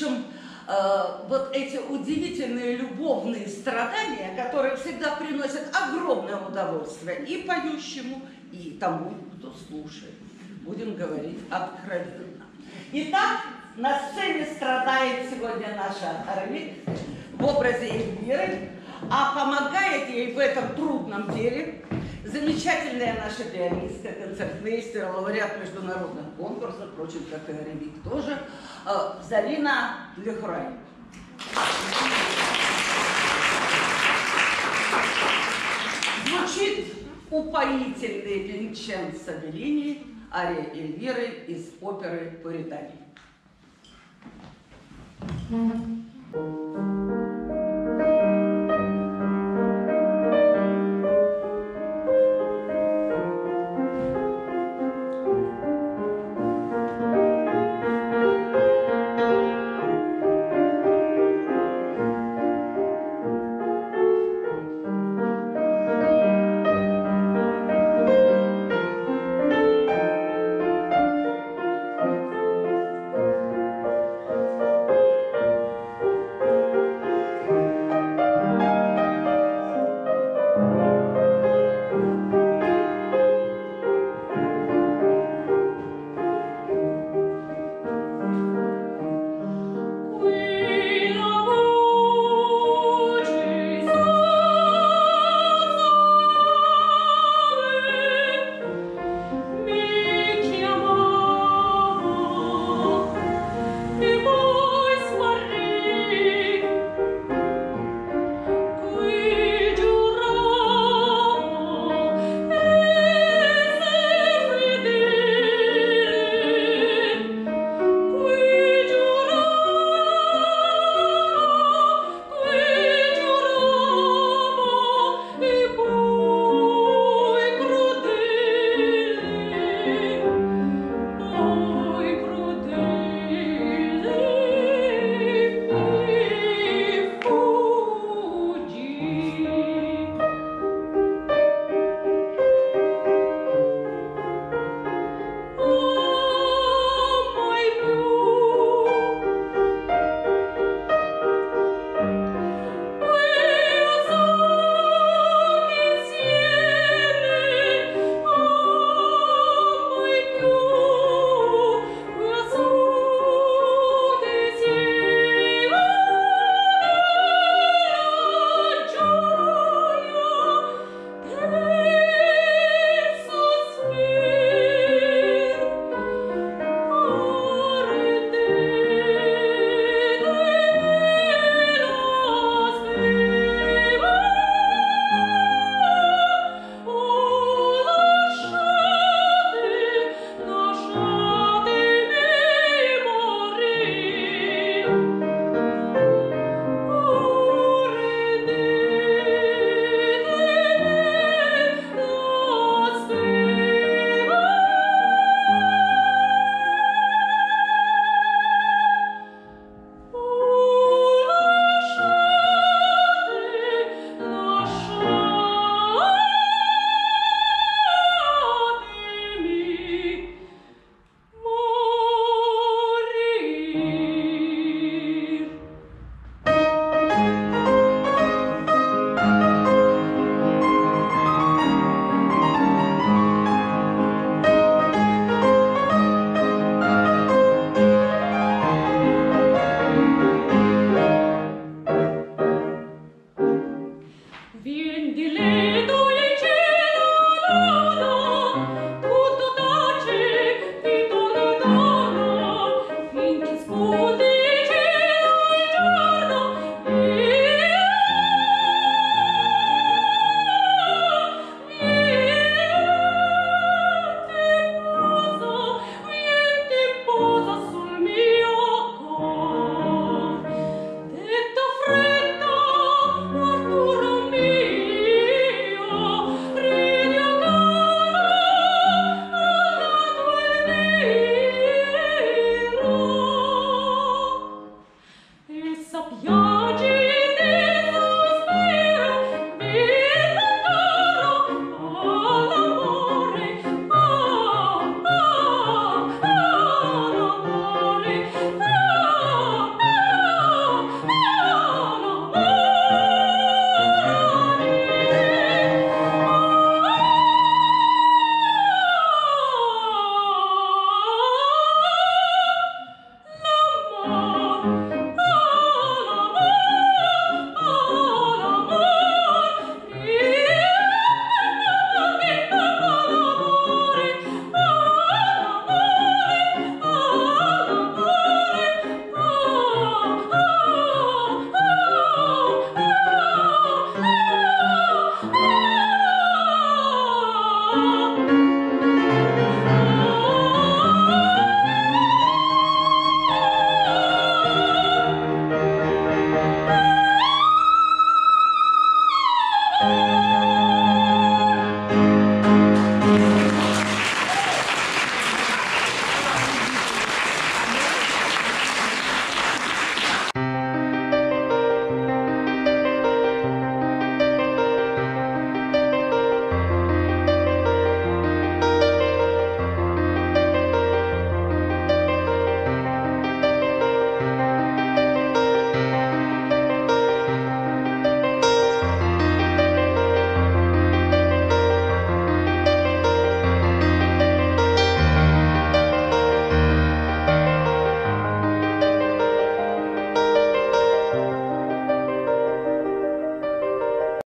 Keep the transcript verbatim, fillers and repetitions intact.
пишем э, вот эти удивительные любовные страдания, которые всегда приносят огромное удовольствие и поющему, и тому, кто слушает. Будем говорить откровенно. Итак, на сцене страдает сегодня наша Равика в образе Эльвиры, а помогает ей в этом трудном деле замечательная наша пианистка, концертмейстер, лауреат международных конкурсов, впрочем, как и Равик тоже, Залина Лехрай. Звучит упоительный венченца Беллини, ария Эльвиры из оперы «Пуритани».